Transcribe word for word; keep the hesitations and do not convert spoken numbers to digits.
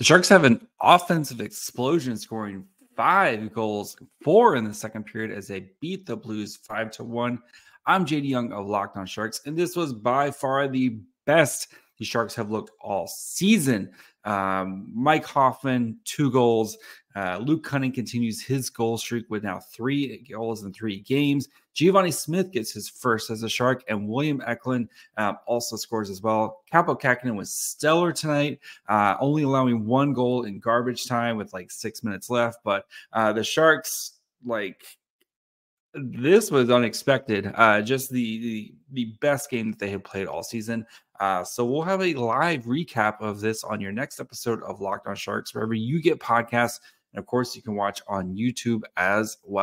The Sharks have an offensive explosion, scoring five goals, four in the second period as they beat the Blues five to one. I'm J D Young of Locked On Sharks, and this was by far the best the Sharks have looked all season. Um, Mike Hoffman, two goals. Uh, Luke Kunin continues his goal streak with now three goals in three games. Givani Smith gets his first as a Shark, and William Eklund um, also scores as well. Kaapo Kahkonen was stellar tonight, uh, only allowing one goal in garbage time with like six minutes left. But uh, the Sharks, like, this was unexpected. Uh, just the, the the best game that they had played all season. Uh, so we'll have a live recap of this on your next episode of Locked On Sharks, wherever you get podcasts. And of course, you can watch on YouTube as well.